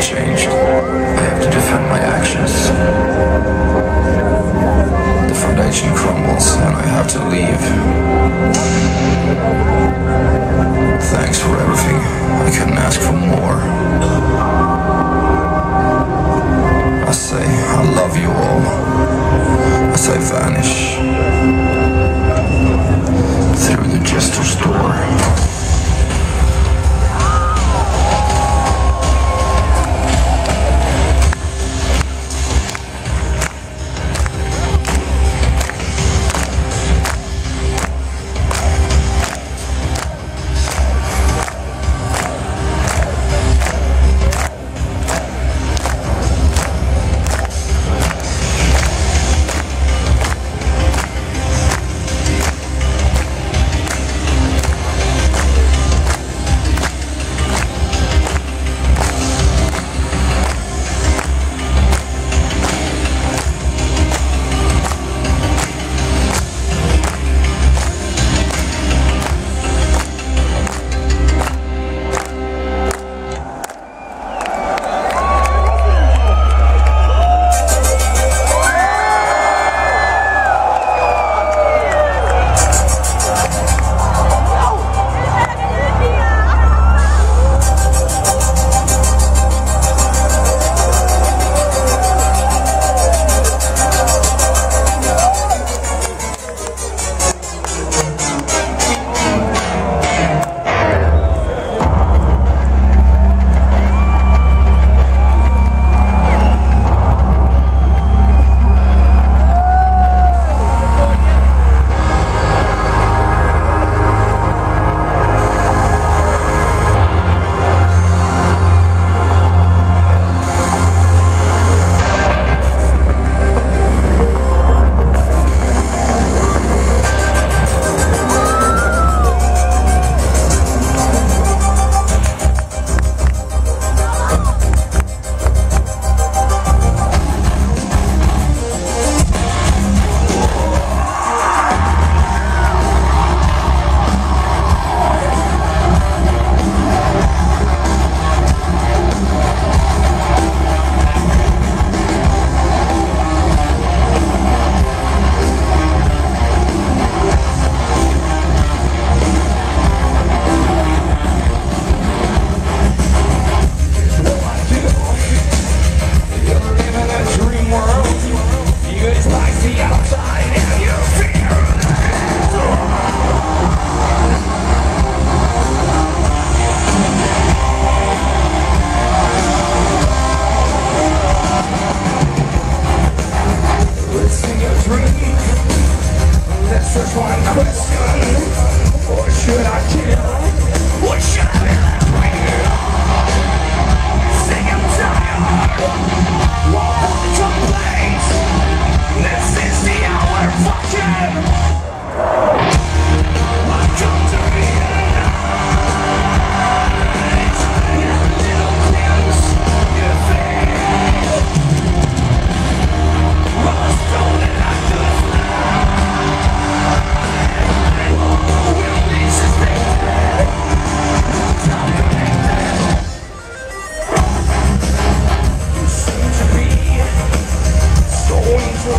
to change. I have to defend my actions. The foundation crumbles and I have to leave. Thanks for everything. I couldn't ask for more. I say I love you all as I vanish through the jester's door.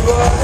What?